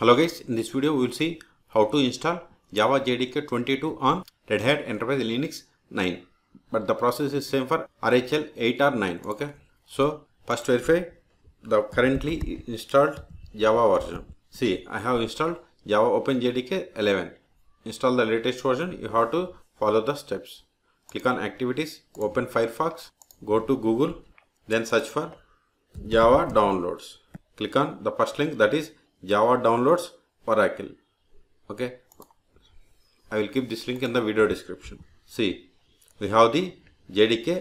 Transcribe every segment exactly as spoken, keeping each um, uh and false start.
Hello guys, in this video we will see how to install Java J D K twenty-two on Red Hat Enterprise Linux nine. But the process is same for R H L eight or nine. Okay. So first verify the currently installed Java version. See, I have installed Java OpenJDK eleven. Install the latest version. You have to follow the steps. Click on Activities, open Firefox, go to Google, then search for Java Downloads. Click on the first link, that is Java Downloads Oracle. Okay, I will keep this link in the video description. See, we have the J D K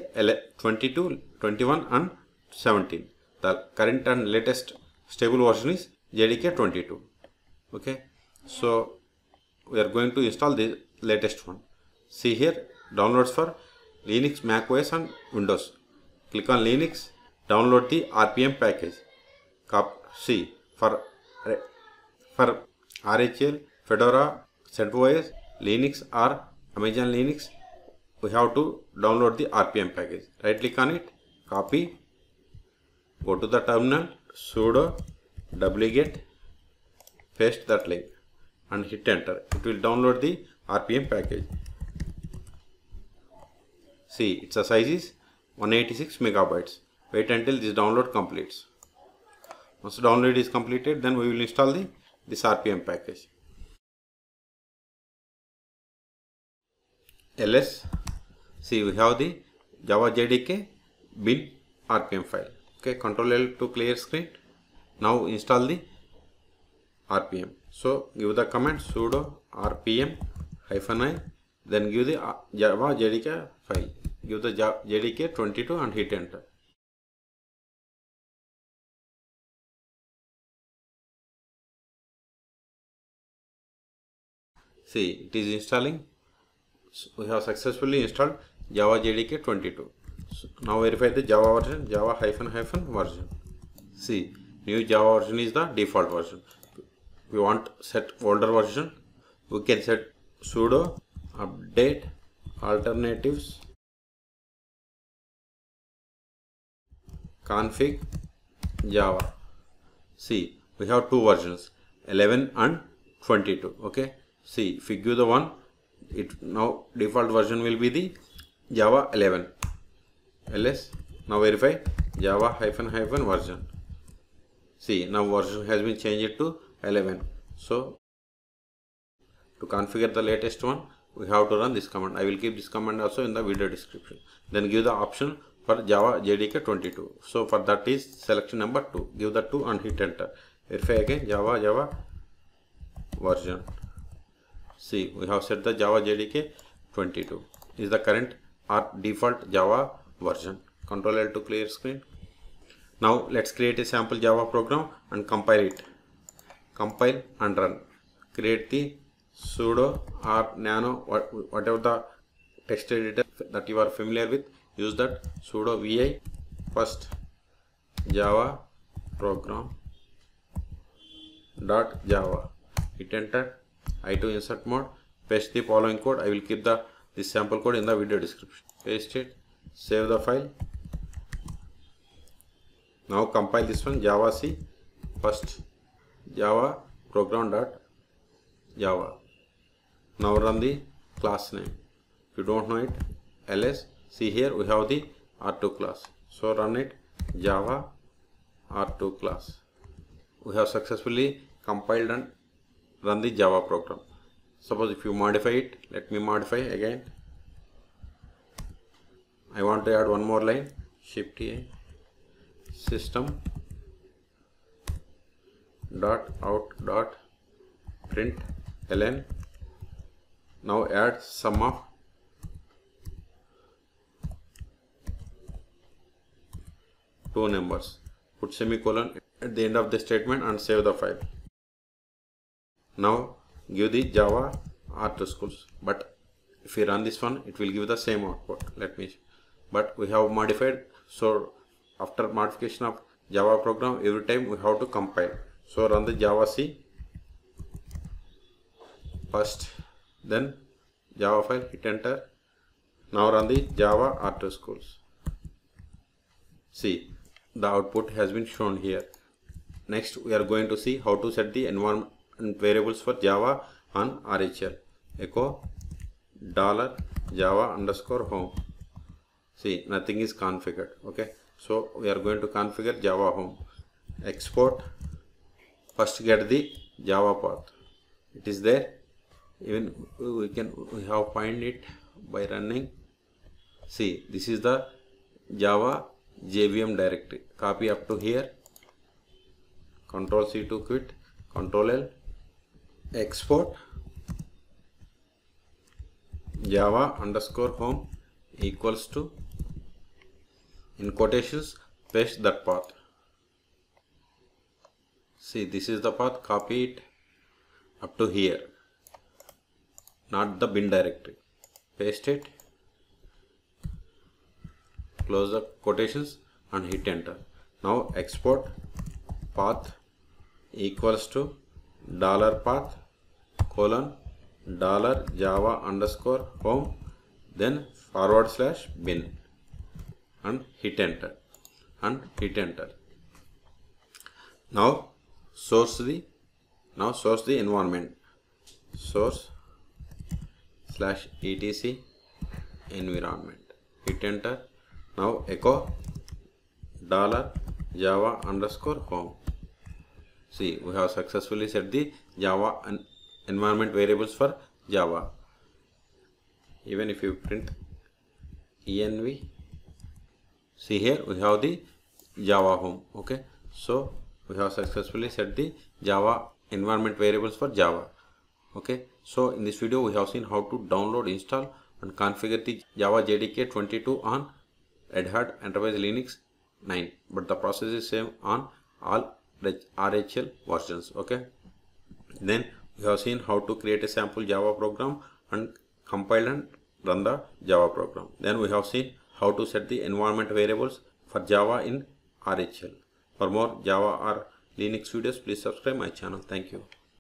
twenty-two, twenty-one and seventeen. The current and latest stable version is J D K twenty-two. Okay, so we are going to install the latest one. See here, downloads for Linux, Mac O S and Windows. Click on Linux, download the R P M package. See, for For R H L, Fedora, CentOS, Linux or Amazon Linux, we have to download the R P M package. Right click on it, copy, go to the terminal, sudo wget, paste that link and hit enter. It will download the R P M package. See, its size is one hundred eighty-six megabytes. Wait until this download completes. Once download is completed, then we will install the this R P M package. Ls, see, we have the Java J D K bin R P M file. Okay, Control L to clear screen. Now install the R P M. So give the command sudo rpm hyphen i, then give the Java J D K file. Give the J D K twenty-two and hit enter. See, it is installing. So we have successfully installed Java J D K twenty-two. So now verify the Java version, Java hyphen hyphen version. See, new Java version is the default version. We want set older version. We can set sudo update alternatives config Java. See, we have two versions, eleven and twenty-two. Okay. See, if we give the one, it now default version will be the Java eleven. Ls, now verify Java hyphen hyphen version. See, now version has been changed to eleven. So to configure the latest one, we have to run this command. I will keep this command also in the video description. Then give the option for Java J D K twenty-two. So for that is selection number two. Give the two and hit enter. Verify again Java Java version. See, we have set the Java J D K twenty-two is the current or default Java version. Control L to clear screen. Now let's create a sample Java program and compile it. Compile and run. Create the sudo or nano, whatever the text editor that you are familiar with, use that. Sudo vi first Java program dot Java. Hit enter. I to insert mode, paste the following code. I will keep the this sample code in the video description. Paste it, save the file. Now compile this one, Java C first Java program dot Java. Now run the class name. If you don't know it, ls. See here we have the R two class. So run it, Java R two class. We have successfully compiled and run the Java program. Suppose if you modify it, let me modify again. I want to add one more line. Shift A system dot out dot print ln. Now add sum of two numbers. Put semicolon at the end of the statement and save the file. Now give the Java r two schools, but if we run this one, it will give the same output. Let me, but we have modified. So after modification of Java program, every time we have to compile. So run the Java C first, then Java file, hit enter. Now run the Java r two schools. See, the output has been shown here. Next, we are going to see how to set the environment and variables for Java on R H L. Echo dollar Java underscore home. See, nothing is configured. Okay, so we are going to configure Java home. Export. First, get the Java path. It is there. Even we can we have find it by running. See, this is the Java J V M directory. Copy up to here. Control C to quit. Control L. Export. Java underscore home equals to, in quotations, paste that path. See, this is the path. Copy it up to here, not the bin directory. Paste it, close the quotations and hit enter. Now export path equals to dollar path colon dollar Java underscore home, then forward slash bin, and hit enter and hit enter. Now source the now source the environment. Source slash etc environment. Hit enter. Now echo dollar Java underscore home. See, we have successfully set the Java and environment variables for Java. Even if you print env, see here we have the Java home. Okay, so we have successfully set the Java environment variables for Java. Okay, so in this video we have seen how to download, install and configure the Java J D K twenty-two on Red Hat Enterprise Linux nine, but the process is same on all R H L versions. Okay, then we have seen how to create a sample Java program and compile and run the Java program. Then we have seen how to set the environment variables for Java in R H L. For more Java or Linux videos, please subscribe my channel. Thank you.